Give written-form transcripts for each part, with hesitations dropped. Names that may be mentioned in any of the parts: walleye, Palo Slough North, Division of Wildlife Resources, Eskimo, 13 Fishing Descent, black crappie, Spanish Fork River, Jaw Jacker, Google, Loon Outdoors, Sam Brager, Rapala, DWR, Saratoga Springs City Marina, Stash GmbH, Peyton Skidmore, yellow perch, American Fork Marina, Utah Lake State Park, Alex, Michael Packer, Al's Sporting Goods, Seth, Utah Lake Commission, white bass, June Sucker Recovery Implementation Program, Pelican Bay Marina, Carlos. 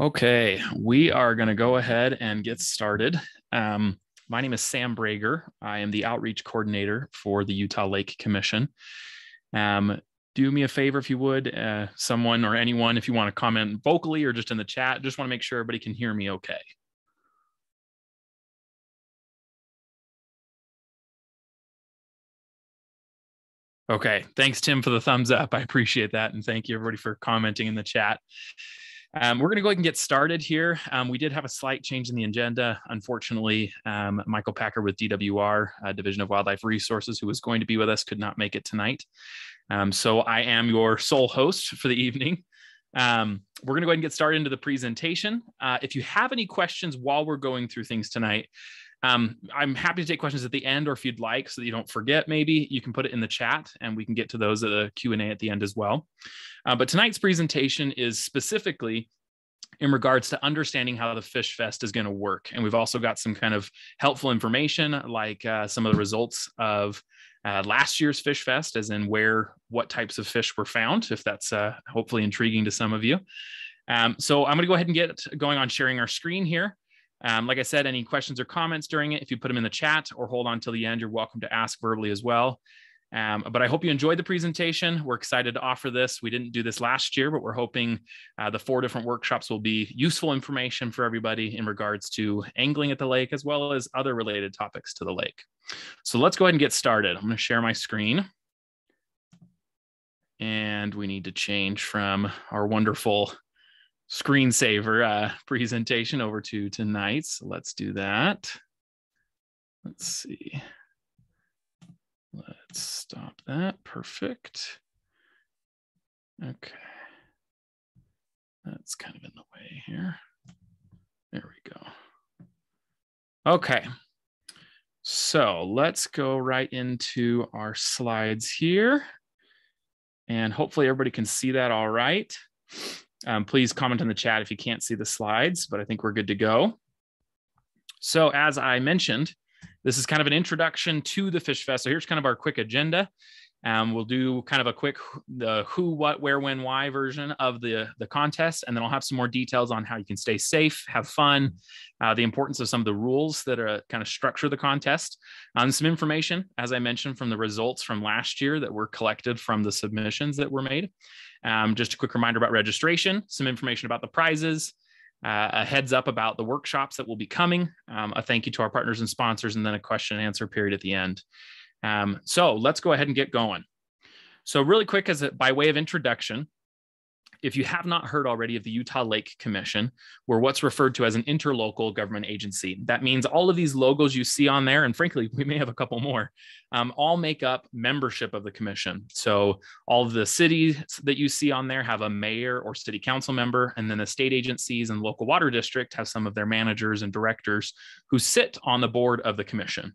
Okay, we are going to go ahead and get started. My name is Sam Brager. I am the outreach coordinator for the Utah Lake Commission. Do me a favor if you would, someone or anyone, if you want to comment vocally or just in the chat, just want to make sure everybody can hear me okay. Okay, thanks Tim for the thumbs up. I appreciate that, and thank you everybody for commenting in the chat. We're going to go ahead and get started here. We did have a slight change in the agenda. Unfortunately, Michael Packer with DWR, Division of Wildlife Resources, who was going to be with us, could not make it tonight. So I am your sole host for the evening. We're going to go ahead and get started into the presentation. If you have any questions while we're going through things tonight, I'm happy to take questions at the end, or if you'd like, so that you don't forget, maybe you can put it in the chat and we can get to those at the Q&A at the end as well. But tonight's presentation is specifically in regards to understanding how the Fish Fest is going to work. And we've also got some kind of helpful information, like some of the results of last year's Fish Fest, as in what types of fish were found, if that's hopefully intriguing to some of you. So I'm going to go ahead and get going on sharing our screen here. Like I said, any questions or comments during it, if you put them in the chat or hold on till the end, you're welcome to ask verbally as well. But I hope you enjoyed the presentation. We're excited to offer this. We didn't do this last year, but we're hoping the 4 different workshops will be useful information for everybody in regards to angling at the lake, as well as other related topics to the lake. So let's go ahead and get started. I'm going to share my screen. And we need to change from our wonderful screensaver presentation over to tonight's. So let's do that. Let's see. Let's stop that. Perfect. Okay. That's kind of in the way here. There we go. Okay. So let's go right into our slides here. And hopefully everybody can see that all right. Please comment in the chat if you can't see the slides, but I think we're good to go. So as I mentioned, this is kind of an introduction to the Fish Fest. So here's kind of our quick agenda. We'll do kind of a quick the who, what, where, when, why version of the contest, and then I'll have some more details on how you can stay safe, have fun, the importance of some of the rules that are kind of structure the contest, some information, as I mentioned, from the results from last year that were collected from the submissions that were made. Just a quick reminder about registration, some information about the prizes, a heads up about the workshops that will be coming, a thank you to our partners and sponsors, and then a question and answer period at the end. So let's go ahead and get going. So really quick, by way of introduction, if you have not heard already of the Utah Lake Commission, we're what's referred to as an interlocal government agency. That means all of these logos you see on there, and frankly, we may have a couple more, all make up membership of the commission. So all of the cities that you see on there have a mayor or city council member, and then the state agencies and local water district have some of their managers and directors who sit on the board of the commission.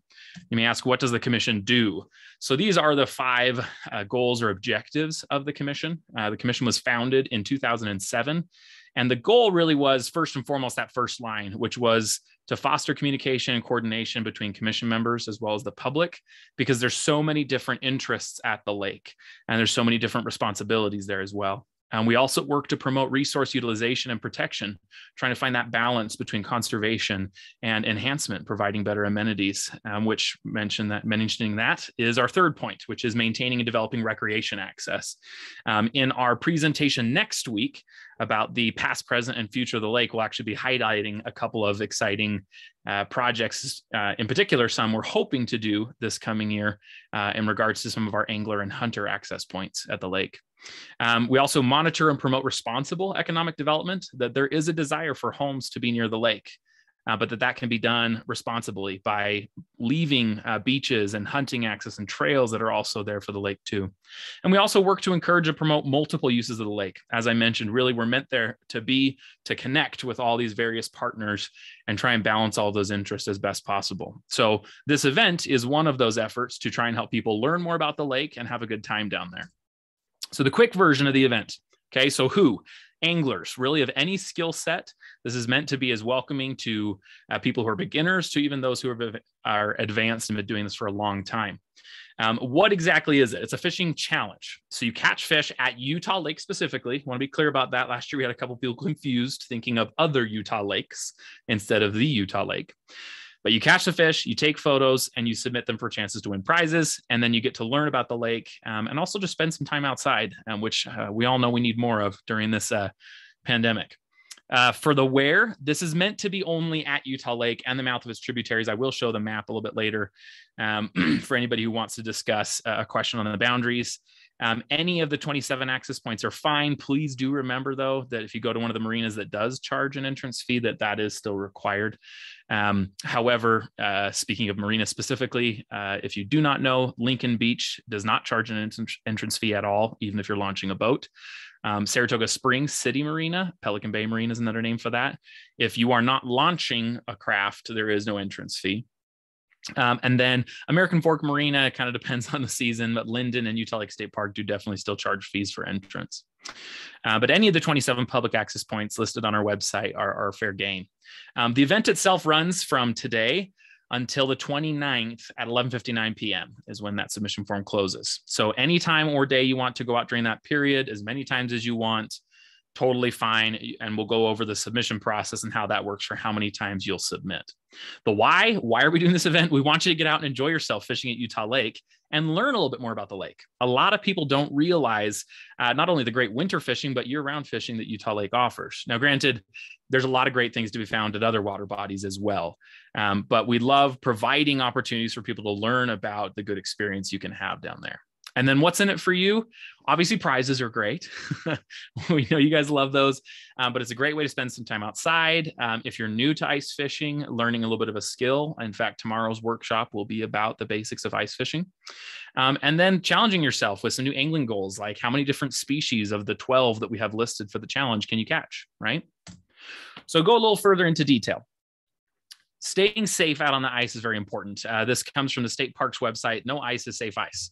You may ask, what does the commission do? So these are the 5 goals or objectives of the commission. The commission was founded in 2007. And the goal really was, first and foremost, that first line, which was to foster communication and coordination between commission members as well as the public, because there's so many different interests at the lake, and there's so many different responsibilities there as well. And we also work to promote resource utilization and protection, trying to find that balance between conservation and enhancement, providing better amenities, which mentioning that is our third point, which is maintaining and developing recreation access. In our presentation next week about the past, present, and future of the lake, we'll actually be highlighting a couple of exciting projects, in particular, some we're hoping to do this coming year in regards to some of our angler and hunter access points at the lake. We also monitor and promote responsible economic development, that there is a desire for homes to be near the lake, but that can be done responsibly by leaving beaches and hunting access and trails that are also there for the lake too. And we also work to encourage and promote multiple uses of the lake. As I mentioned, really we're meant there to connect with all these various partners and try and balance all those interests as best possible. So this event is one of those efforts to try and help people learn more about the lake and have a good time down there. So the quick version of the event. Okay, so who? anglers, really of any skill set. This is meant to be as welcoming to people who are beginners to even those who are advanced and been doing this for a long time. What exactly is it? It's a fishing challenge. So you catch fish at Utah Lake specifically. Want to be clear about that. Last year, we had a couple people confused thinking of other Utah lakes instead of the Utah Lake. But you catch the fish, you take photos, and you submit them for chances to win prizes. And then you get to learn about the lake and also just spend some time outside, which we all know we need more of during this pandemic. For the where, this is meant to be only at Utah Lake and the mouth of its tributaries. I will show the map a little bit later for anybody who wants to discuss a question on the boundaries. Any of the 27 access points are fine. Please do remember, though, that if you go to one of the marinas that does charge an entrance fee, that is still required. However, speaking of marina specifically, if you do not know, Lincoln Beach does not charge an entrance fee at all, even if you're launching a boat. Saratoga Springs City Marina, Pelican Bay Marina is another name for that. If you are not launching a craft, there is no entrance fee. And then American Fork Marina kind of depends on the season, but Linden and Utah Lake State Park do definitely still charge fees for entrance. But any of the 27 public access points listed on our website are fair game. The event itself runs from today until the 29th at 11:59 p.m. is when that submission form closes. So any time or day you want to go out during that period, as many times as you want, totally fine. And we'll go over the submission process and how that works for how many times you'll submit. The why are we doing this event? We want you to get out and enjoy yourself fishing at Utah Lake and learn a little bit more about the lake. A lot of people don't realize not only the great winter fishing, but year-round fishing that Utah Lake offers. Now, granted, there's a lot of great things to be found at other water bodies as well. But we love providing opportunities for people to learn about the good experience you can have down there. And then what's in it for you? Obviously, prizes are great. We know you guys love those, but it's a great way to spend some time outside. If you're new to ice fishing, learning a little bit of a skill. In fact, tomorrow's workshop will be about the basics of ice fishing. And then challenging yourself with some new angling goals, like how many different species of the 12 that we have listed for the challenge can you catch, right? So go a little further into detail. Staying safe out on the ice is very important. This comes from the state parks website. No ice is safe ice.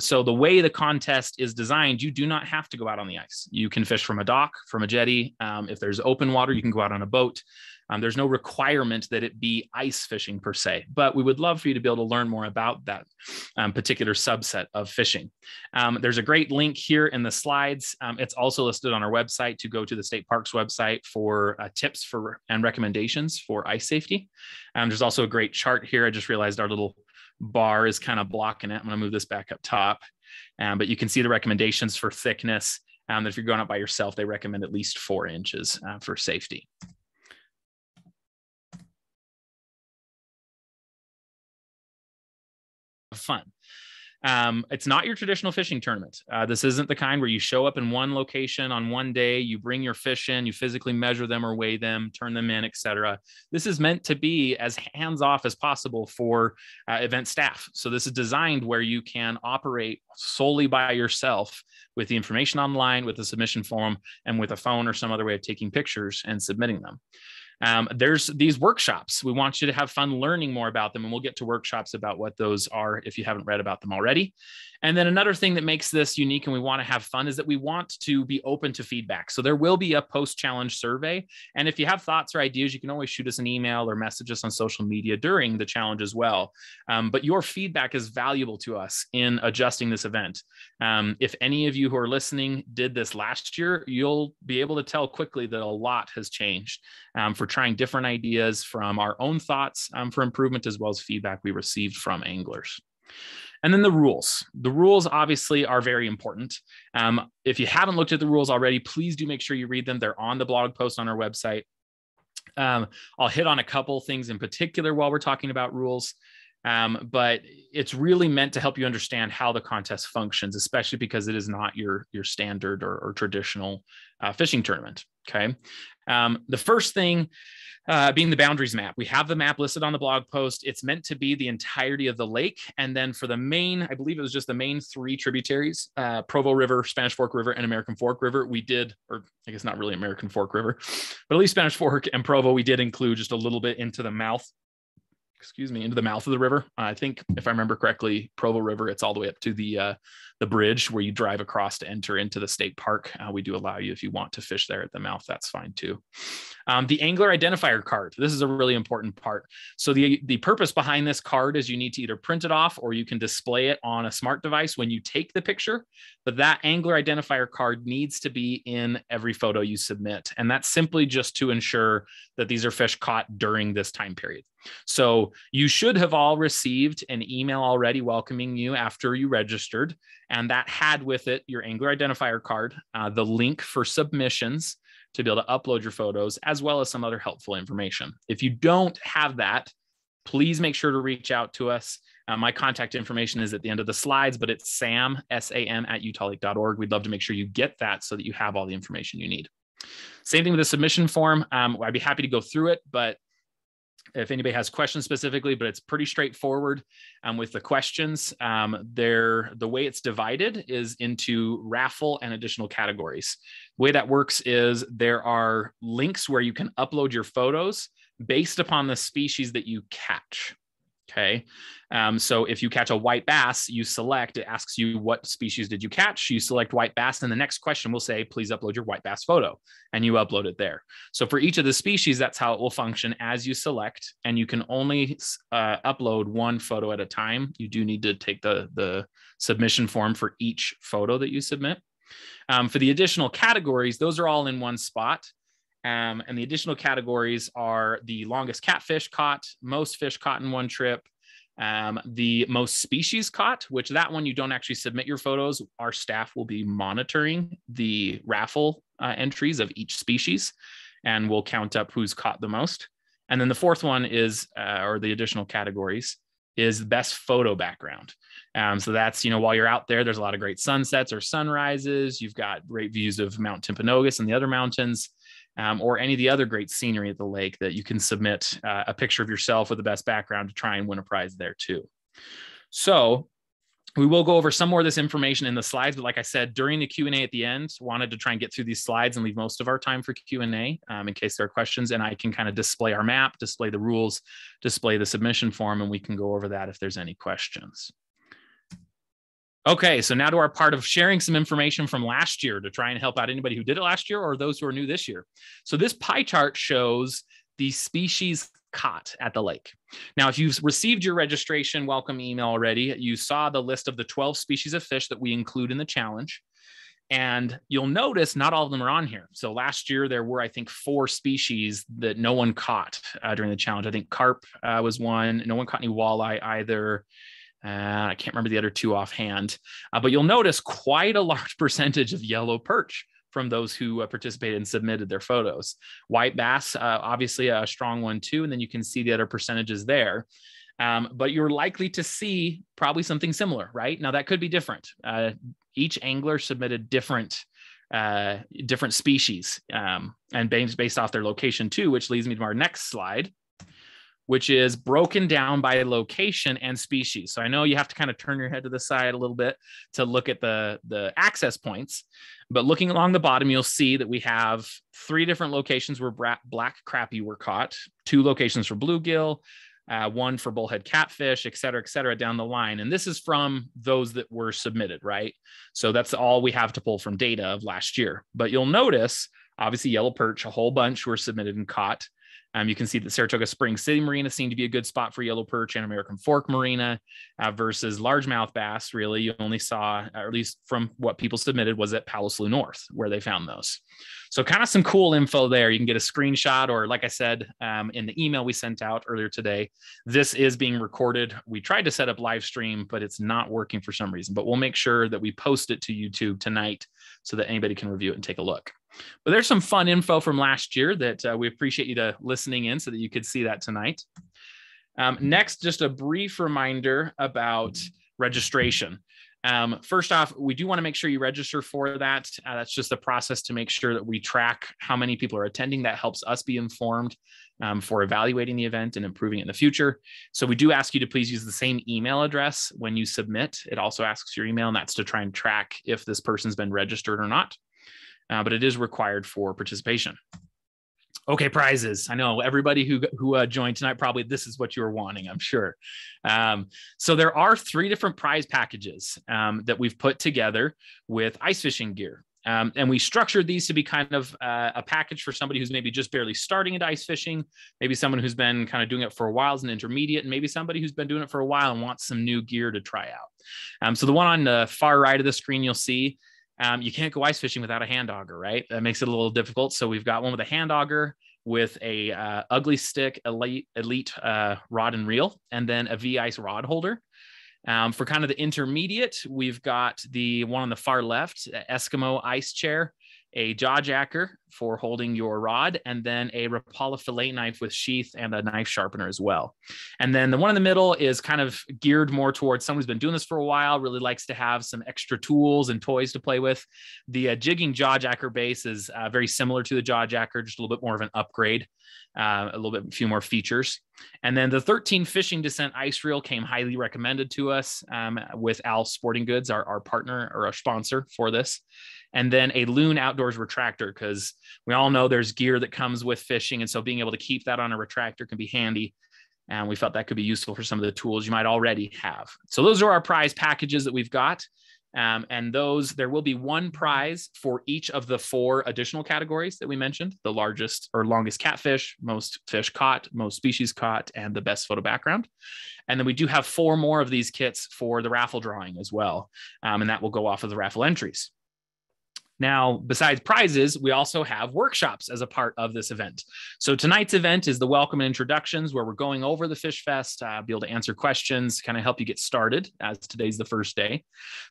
So the way the contest is designed, you do not have to go out on the ice. You can fish from a dock, from a jetty. If there's open water, you can go out on a boat. There's no requirement that it be ice fishing per se, but we would love for you to be able to learn more about that particular subset of fishing. There's a great link here in the slides. It's also listed on our website to go to the state parks website for tips for and recommendations for ice safety. There's also a great chart here. I just realized our little bar is kind of blocking it. I'm going to move this back up top, but you can see the recommendations for thickness. That if you're going out by yourself, they recommend at least 4 inches for safety. Fun. It's not your traditional fishing tournament. This isn't the kind where you show up in one location on one day, you bring your fish in, you physically measure them or weigh them, turn them in, etc. This is meant to be as hands-off as possible for event staff. So this is designed where you can operate solely by yourself with the information online, with the submission form, and with a phone or some other way of taking pictures and submitting them. There's these workshops. We want you to have fun learning more about them, and we'll get to workshops about what those are if you haven't read about them already. And then another thing that makes this unique and we want to have fun is that we want to be open to feedback. So there will be a post-challenge survey. And if you have thoughts or ideas, you can always shoot us an email or message us on social media during the challenge as well. But your feedback is valuable to us in adjusting this event. If any of you who are listening did this last year, you'll be able to tell quickly that a lot has changed for trying different ideas from our own thoughts for improvement, as well as feedback we received from anglers. And then the rules. The rules obviously are very important. If you haven't looked at the rules already, please do make sure you read them. They're on the blog post on our website. I'll hit on a couple things in particular while we're talking about rules, but it's really meant to help you understand how the contest functions, especially because it is not your standard or traditional fishing tournament. Okay. The first thing being the boundaries map. We have the map listed on the blog post. It's meant to be the entirety of the lake. And then for the main, I believe it was just the main three tributaries, Provo River, Spanish Fork River, and American Fork River. We did, or I guess not really American Fork River, but at least Spanish Fork and Provo, we did include just a little bit into the mouth into the mouth of the river. I think if I remember correctly, Provo River, it's all the way up to the bridge where you drive across to enter into the state park. We do allow you, if you want to fish there at the mouth, that's fine too. The angler identifier card. This is a really important part. So the purpose behind this card is you need to either print it off or you can display it on a smart device when you take the picture, but that angler identifier card needs to be in every photo you submit. And that's simply just to ensure that these are fish caught during this time period. So you should have all received an email already welcoming you after you registered, and that had with it your angler identifier card, the link for submissions to be able to upload your photos, as well as some other helpful information. If you don't have that, please make sure to reach out to us. My contact information is at the end of the slides, but it's Sam, S-A-M, at utahlake.org. We'd love to make sure you get that so that you have all the information you need. Same thing with the submission form. I'd be happy to go through it, but if anybody has questions specifically, but it's pretty straightforward with the questions. The way it's divided is into raffle and additional categories. The way that works is there are links where you can upload your photos based upon the species that you catch. Okay. So if you catch a white bass, you select, it asks you what species did you catch? You select white bass. And the next question will say, please upload your white bass photo, and you upload it there. So for each of the species, that's how it will function as you select, and you can only upload one photo at a time. You do need to take the submission form for each photo that you submit. For the additional categories, those are all in one spot. And the additional categories are the longest catfish caught, most fish caught in one trip, the most species caught, which that one you don't actually submit your photos. Our staff will be monitoring the raffle entries of each species, and we'll count up who's caught the most. And then the fourth one is, or the additional categories, is best photo background. So that's, you know, while you're out there, there's a lot of great sunsets or sunrises. You've got great views of Mount Timpanogos and the other mountains. Or any of the other great scenery at the lake that you can submit a picture of yourself with the best background to try and win a prize there too. So we will go over some more of this information in the slides, but like I said, during the Q&A at the end, wanted to try and get through these slides and leave most of our time for Q&A in case there are questions, and I can kind of display our map, display the rules, display the submission form, and we can go over that if there's any questions. Okay, so now to our part of sharing some information from last year to try and help out anybody who did it last year or those who are new this year. So this pie chart shows the species caught at the lake. Now, if you've received your registration welcome email already, you saw the list of the 12 species of fish that we include in the challenge. And you'll notice not all of them are on here. So last year, there were, I think, 4 species that no one caught during the challenge. I think carp was one. No one caught any walleye either. I can't remember the other 2 offhand, but you'll notice quite a large percentage of yellow perch from those who participated and submitted their photos. White bass, obviously a strong one too, and then you can see the other percentages there. But you're likely to see probably something similar, right? Now that could be different. Each angler submitted different species and based off their location too, which leads me to our next slide, which is broken down by location and species. So I know you have to kind of turn your head to the side a little bit to look at the access points, but looking along the bottom, you'll see that we have 3 different locations where black crappie were caught, 2 locations for bluegill, 1 for bullhead catfish, et cetera, down the line. And this is from those that were submitted, right? So that's all we have to pull from data of last year. But you'll notice, obviously, yellow perch, a whole bunch were submitted and caught. You can see that Saratoga Springs City Marina seemed to be a good spot for yellow perch and American Fork Marina versus largemouth bass. Really, you only saw, or at least from what people submitted, was at Palo Slough North where they found those. So kind of some cool info there. You can get a screenshot, or like I said, in the email we sent out earlier today, this is being recorded. We tried to set up live stream, but it's not working for some reason, but we'll make sure that we post it to YouTube tonight so that anybody can review it and take a look. But there's some fun info from last year that we appreciate you to listening in so that you could see that tonight. Next, just a brief reminder about registration. First off, we do want to make sure you register for that. That's just the process to make sure that we track how many people are attending. That helps us be informed for evaluating the event and improving it in the future. So we do ask you to please use the same email address when you submit. It also asks your email, and that's to try and track if this person's been registered or not. But it is required for participation. Okay, prizes. I know everybody who joined tonight, probably this is what you were wanting, I'm sure. So there are 3 different prize packages that we've put together with ice fishing gear. And we structured these to be kind of a package for somebody who's maybe just barely starting at ice fishing, maybe someone who's been kind of doing it for a while as an intermediate, and maybe somebody who's been doing it for a while and wants some new gear to try out. So the one on the far right of the screen, you'll see, you can't go ice fishing without a hand auger, right? That makes it a little difficult. So we've got one with a hand auger, with a Ugly Stick Elite rod and reel, and then a V-ice rod holder. For kind of the intermediate, we've got the one on the far left, Eskimo ice chair, a Jaw Jacker for holding your rod, and then a Rapala fillet knife with sheath and a knife sharpener as well. And then the one in the middle is kind of geared more towards someone who's been doing this for a while, really likes to have some extra tools and toys to play with. The jigging Jaw Jacker base is very similar to the Jaw Jacker, just a little bit more of an upgrade, a few more features. And then the 13 Fishing Descent ice reel came highly recommended to us with Al's Sporting Goods, our partner or our sponsor for this. And then a Loon Outdoors retractor, because we all know there's gear that comes with fishing. And so being able to keep that on a retractor can be handy. And we felt that could be useful for some of the tools you might already have. So those are our prize packages that we've got. And there will be one prize for each of the 4 additional categories that we mentioned: the largest or longest catfish, most fish caught, most species caught, and the best photo background. And then we do have 4 more of these kits for the raffle drawing as well. And that will go off of the raffle entries. Now, besides prizes, we also have workshops as a part of this event. So tonight's event is the welcome and introductions, where we're going over the Fish Fest, be able to answer questions, kind of help you get started, as today's the first day.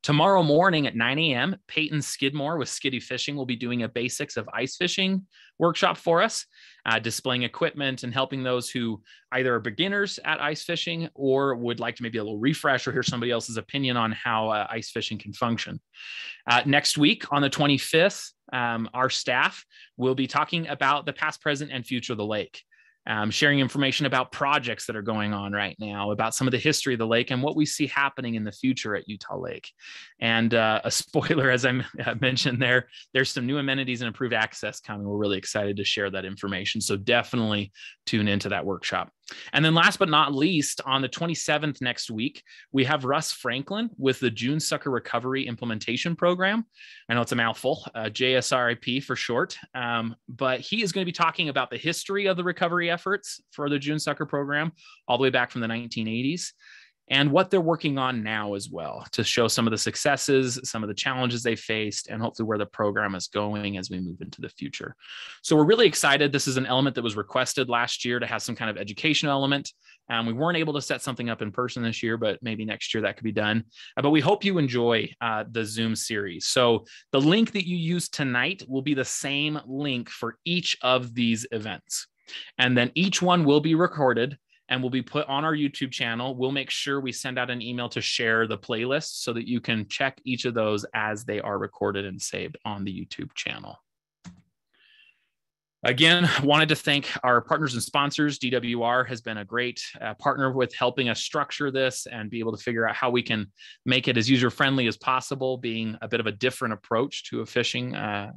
Tomorrow morning at 9 a.m., Peyton Skidmore with Skiddy Fishing will be doing a basics of ice fishing workshop for us, displaying equipment and helping those who either are beginners at ice fishing or would like to maybe a little refresh or hear somebody else's opinion on how ice fishing can function. Next week on the 25th, our staff will be talking about the past, present, and future of the lake, sharing information about projects that are going on right now, about some of the history of the lake and what we see happening in the future at Utah Lake. And a spoiler, as I mentioned there, there's some new amenities and improved access coming. We're really excited to share that information. So definitely tune into that workshop. And then last but not least, on the 27th next week, we have Russ Franklin with the June Sucker Recovery Implementation Program. I know it's a mouthful, JSRIP for short, but he is going to be talking about the history of the recovery efforts for the June Sucker program all the way back from the 1980s and what they're working on now as well, to show some of the successes, some of the challenges they faced, and hopefully where the program is going as we move into the future. So we're really excited. This is an element that was requested last year to have some kind of educational element. We weren't able to set something up in person this year, but maybe next year that could be done. But we hope you enjoy the Zoom series. So the link that you use tonight will be the same link for each of these events. And then each one will be recorded and will be put on our YouTube channel. We'll make sure we send out an email to share the playlist so that you can check each of those as they are recorded and saved on the YouTube channel. Again, wanted to thank our partners and sponsors. DWR has been a great partner with helping us structure this and be able to figure out how we can make it as user-friendly as possible, being a bit of a different approach to a fishing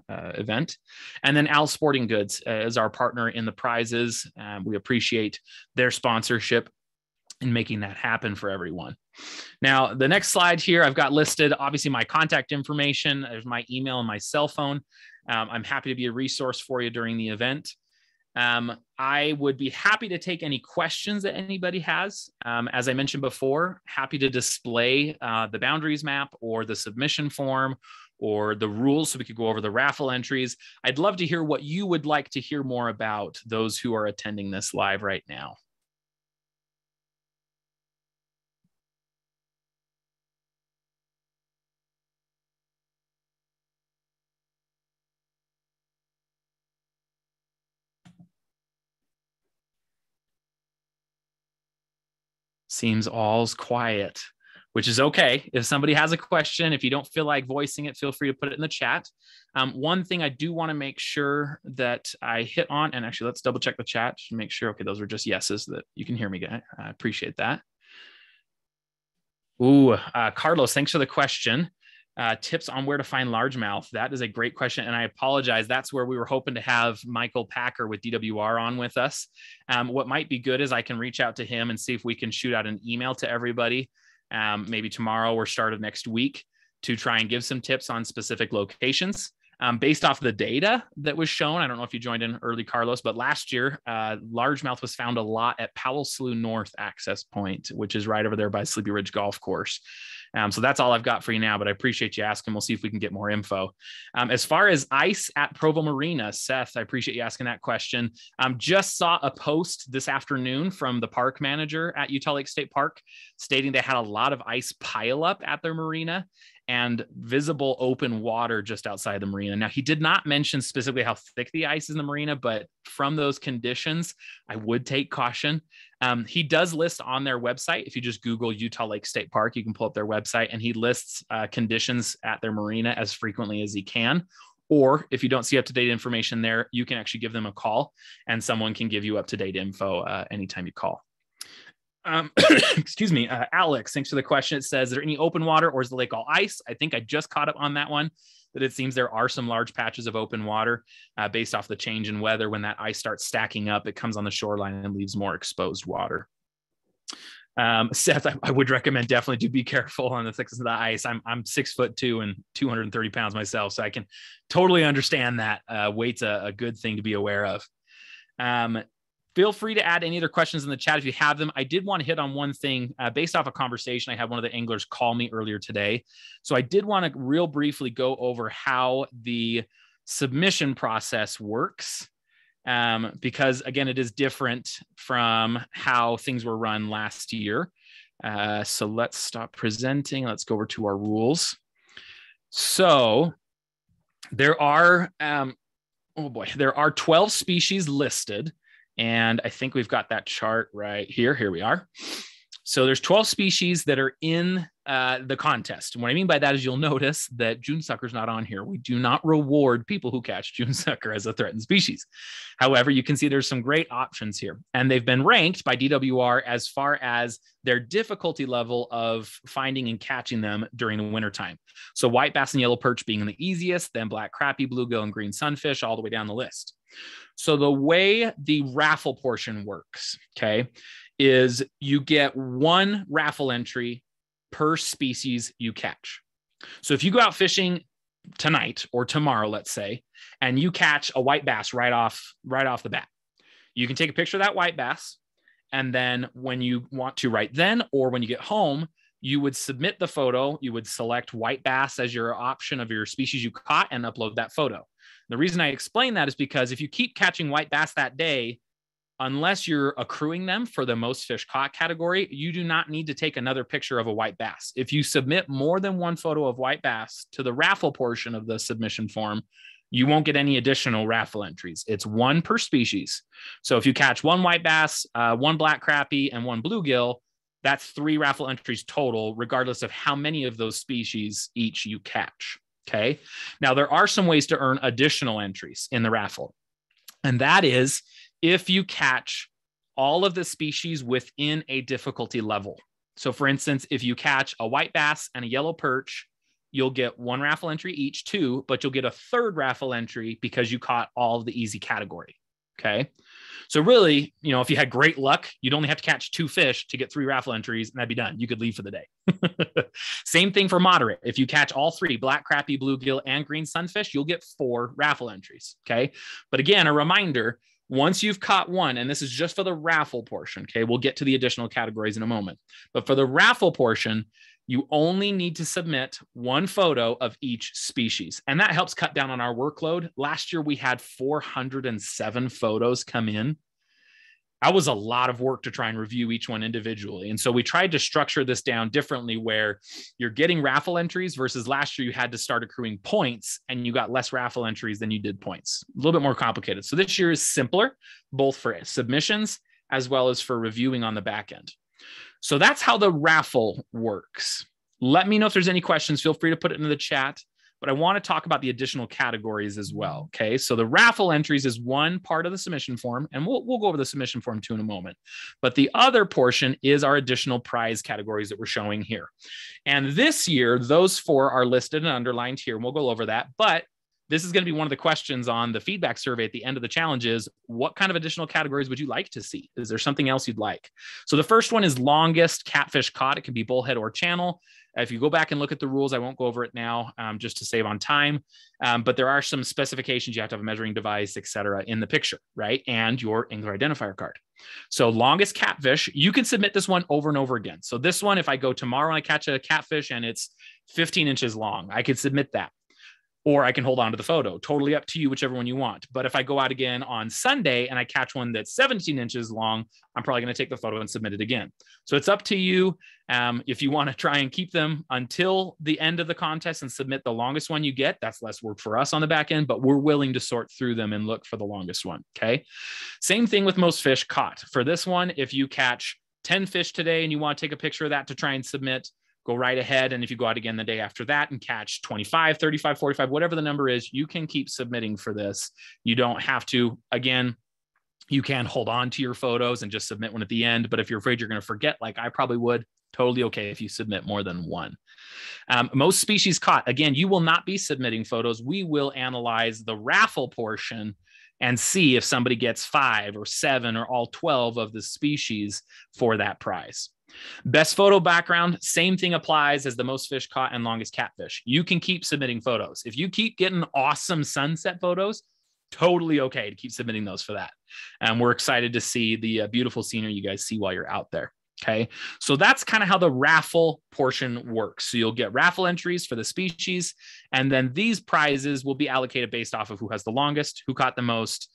event. And then Al's Sporting Goods is our partner in the prizes. We appreciate their sponsorship and making that happen for everyone. Now, the next slide here, I've got listed, obviously, my contact information. There's my email and my cell phone. I'm happy to be a resource for you during the event. I would be happy to take any questions that anybody has. As I mentioned before, happy to display the boundaries map or the submission form or the rules so we could go over the raffle entries. I'd love to hear what you would like to hear more about, those who are attending this live right now. Seems all's quiet, which is okay. If somebody has a question, if you don't feel like voicing it, feel free to put it in the chat. One thing I do want to make sure that I hit on, and actually let's double check the chat to make sure, okay, those are just yeses that you can hear me. I appreciate that. Ooh, Carlos, thanks for the question. tips on where to find largemouth. That is a great question. And I apologize. That's where we were hoping to have Michael Packer with DWR on with us. What might be good is I can reach out to him and see if we can shoot out an email to everybody, maybe tomorrow or start of next week, to try and give some tips on specific locations. Based off the data that was shown, I don't know if you joined in early, Carlos, but last year, largemouth was found a lot at Palo Slough North access point, which is right over there by Sleepy Ridge Golf Course. So that's all I've got for you now, but I appreciate you asking. We'll see if we can get more info. As far as ice at Provo Marina, Seth, I appreciate you asking that question. Just saw a post this afternoon from the park manager at Utah Lake State Park stating they had a lot of ice pileup at their marina and visible open water just outside the marina. Now, he did not mention specifically how thick the ice is in the marina, but from those conditions, I would take caution. He does list on their website, if you just Google Utah Lake State Park, you can pull up their website, and he lists conditions at their marina as frequently as he can. Or if you don't see up-to-date information there, you can actually give them a call, and someone can give you up-to-date info anytime you call. Excuse me, Alex, thanks for the question. It says, is there any open water or is the lake all ice? I think I just caught up on that one, that it seems there are some large patches of open water based off the change in weather. When that ice starts stacking up, it comes on the shoreline and leaves more exposed water. Seth, I would recommend definitely to be careful on the thickness of the ice. I'm 6'2" and 230 pounds myself, so I can totally understand that. Weight's a good thing to be aware of. Feel free to add any other questions in the chat if you have them. I did want to hit on one thing based off a conversation. I had one of the anglers call me earlier today. So I did want to real briefly go over how the submission process works because, again, it is different from how things were run last year. So let's stop presenting. Let's go over to our rules. So there are, there are 12 species listed. And I think we've got that chart right here. Here we are. So there's 12 species that are in the contest. And what I mean by that is you'll notice that June Sucker is not on here. We do not reward people who catch June Sucker as a threatened species. However, you can see there's some great options here. And they've been ranked by DWR as far as their difficulty level of finding and catching them during the wintertime. So white bass and yellow perch being the easiest, then black crappie, bluegill, and green sunfish all the way down the list. So the way the raffle portion works, okay, is you get one raffle entry per species you catch. So if you go out fishing tonight or tomorrow, let's say, and you catch a white bass right off the bat, you can take a picture of that white bass. And then when you want to right then, or when you get home, you would submit the photo. You would select white bass as your option of your species you caught and upload that photo. The reason I explain that is because if you keep catching white bass that day, unless you're accruing them for the most fish caught category, you do not need to take another picture of a white bass. If you submit more than one photo of white bass to the raffle portion of the submission form, you won't get any additional raffle entries. It's one per species. So if you catch one white bass, one black crappie, and one bluegill, that's three raffle entries total, regardless of how many of those species each you catch. Okay. Now there are some ways to earn additional entries in the raffle. And that is if you catch all of the species within a difficulty level. So for instance, if you catch a white bass and a yellow perch, you'll get one raffle entry each two, but you'll get a third raffle entry because you caught all of the easy category. Okay. So really, you know, if you had great luck, you'd only have to catch two fish to get three raffle entries and that'd be done. You could leave for the day. Same thing for moderate. If you catch all three, black crappie, bluegill, and green sunfish, you'll get four raffle entries. Okay. But again, a reminder, once you've caught one, and this is just for the raffle portion. Okay. We'll get to the additional categories in a moment, but for the raffle portion, you only need to submit one photo of each species. And that helps cut down on our workload. Last year, we had 407 photos come in. That was a lot of work to try and review each one individually. And so we tried to structure this down differently where you're getting raffle entries versus last year you had to start accruing points and you got less raffle entries than you did points. A little bit more complicated. So this year is simpler, both for submissions as well as for reviewing on the back end. So that's how the raffle works. Let me know if there's any questions. Feel free to put it into the chat. but I want to talk about the additional categories as well. Okay. So the raffle entries is one part of the submission form, and we'll go over the submission form too in a moment, but the other portion is our additional prize categories that we're showing here. And this year, those four are listed and underlined here, and we'll go over that, but this is going to be one of the questions on the feedback survey at the end of the challenge is, what kind of additional categories would you like to see? Is there something else you'd like? So the first one is longest catfish caught. It can be bullhead or channel. If you go back and look at the rules, I won't go over it now just to save on time, but there are some specifications. You have to have a measuring device, et cetera, in the picture, right? And your angler identifier card. So longest catfish, you can submit this one over and over again. So this one, if I go tomorrow and I catch a catfish and it's 15 inches long, I could submit that. Or I can hold on to the photo, totally up to you, whichever one you want. But if I go out again on Sunday and I catch one that's 17 inches long, I'm probably going to take the photo and submit it again. So it's up to you if you want to try and keep them until the end of the contest and submit the longest one you get. That's less work for us on the back end, but we're willing to sort through them and look for the longest one. Okay. Same thing with most fish caught. For this one, if you catch 10 fish today and you want to take a picture of that to try and submit, go right ahead. And if you go out again the day after that and catch 25, 35, 45, whatever the number is, you can keep submitting for this. You don't have to, again, you can hold on to your photos and just submit one at the end. But if you're afraid you're going to forget, like I probably would, totally okay if you submit more than one. Most species caught. Again, you will not be submitting photos. We will analyze the raffle portion and see if somebody gets 5 or 7 or all 12 of the species for that prize. Best photo background, same thing applies as the most fish caught and longest catfish. You can keep submitting photos. If you keep getting awesome sunset photos, totally okay to keep submitting those for that. And we're excited to see the beautiful scenery you guys see while you're out there. Okay, so that's kind of how the raffle portion works. So you'll get raffle entries for the species, and then these prizes will be allocated based off of who has the longest, who caught the most,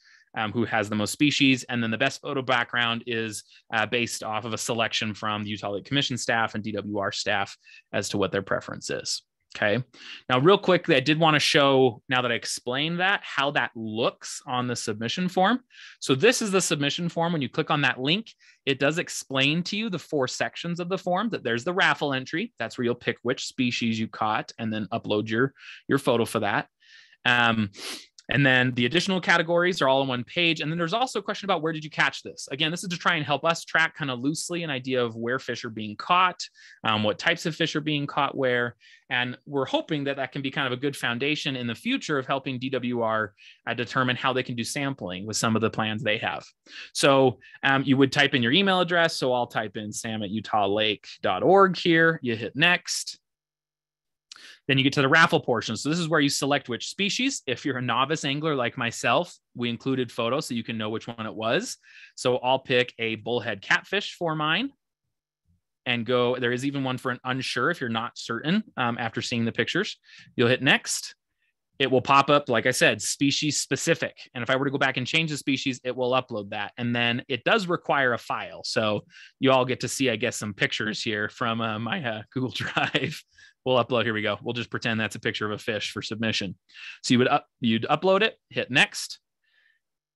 who has the most species. And then the best photo background is based off of a selection from the Utah Lake Commission staff and DWR staff as to what their preference is. Okay. Now, real quickly, I did want to show, now that I explained that, how that looks on the submission form. So this is the submission form. When you click on that link, it does explain to you the four sections of the form. That there's the raffle entry. That's where you'll pick which species you caught and then upload your photo for that. And then the additional categories are all on one page. And then there's also a question about where did you catch this? Again, this is to try and help us track kind of loosely an idea of where fish are being caught, what types of fish are being caught where. And we're hoping that that can be kind of a good foundation in the future of helping DWR determine how they can do sampling with some of the plans they have. So you would type in your email address. So I'll type in sam@utahlake.org here. You hit next. Then you get to the raffle portion. So this is where you select which species. If you're a novice angler like myself, we included photos so you can know which one it was. So I'll pick a bullhead catfish for mine and go. There is even one for an unsure if you're not certain after seeing the pictures. You'll hit next. It will pop up, like I said, species specific. And if I were to go back and change the species, it will upload that. And then it does require a file. So you all get to see, I guess, some pictures here from my Google Drive. We'll upload, here we go. We'll just pretend that's a picture of a fish for submission. So you'd upload it, hit next.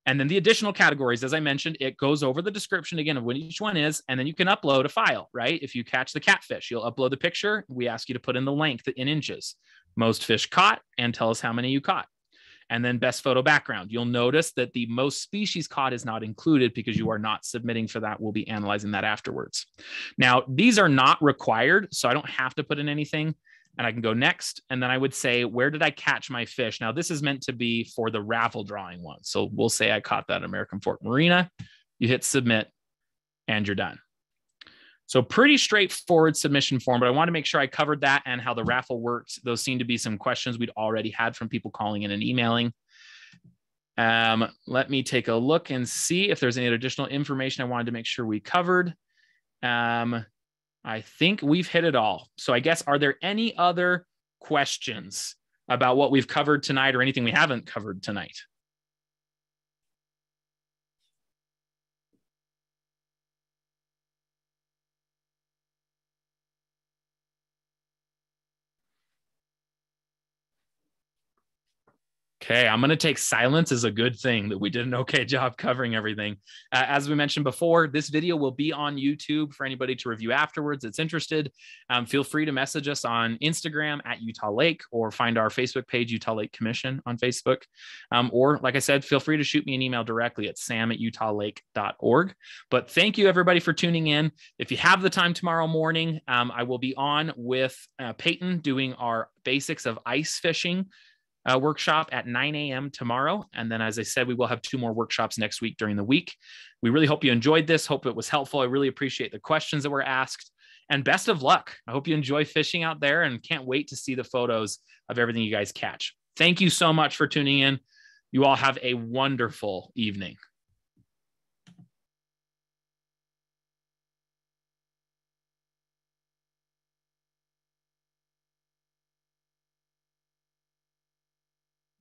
And then the additional categories, as I mentioned, it goes over the description again of what each one is, and then you can upload a file, right? If you catch the catfish, you'll upload the picture. We ask you to put in the length in inches, most fish caught, and tell us how many you caught. And then best photo background. You'll notice that the most species caught is not included because you are not submitting for that. We'll be analyzing that afterwards. Now, these are not required, so I don't have to put in anything. And I can go next. And then I would say, where did I catch my fish? Now, this is meant to be for the raffle drawing one. So we'll say I caught that at American Fork Marina. You hit submit and you're done. So pretty straightforward submission form, but I want to make sure I covered that and how the raffle works. Those seem to be some questions we'd already had from people calling in and emailing. Let me take a look and see if there's any additional information I wanted to make sure we covered. I think we've hit it all. So I guess, are there any other questions about what we've covered tonight or anything we haven't covered tonight? Okay, I'm going to take silence as a good thing that we did an okay job covering everything. As we mentioned before, this video will be on YouTube for anybody to review afterwards that's interested. Feel free to message us on Instagram at Utah Lake, or find our Facebook page, Utah Lake Commission on Facebook. Or like I said, feel free to shoot me an email directly at sam@utahlake.org. But thank you everybody for tuning in. If you have the time tomorrow morning, I will be on with Peyton doing our basics of ice fishing workshop at 9 a.m. tomorrow. And then, as I said, we will have 2 more workshops next week during the week. We really hope you enjoyed this. Hope it was helpful. I really appreciate the questions that were asked, and best of luck. I hope you enjoy fishing out there and can't wait to see the photos of everything you guys catch. Thank you so much for tuning in. You all have a wonderful evening.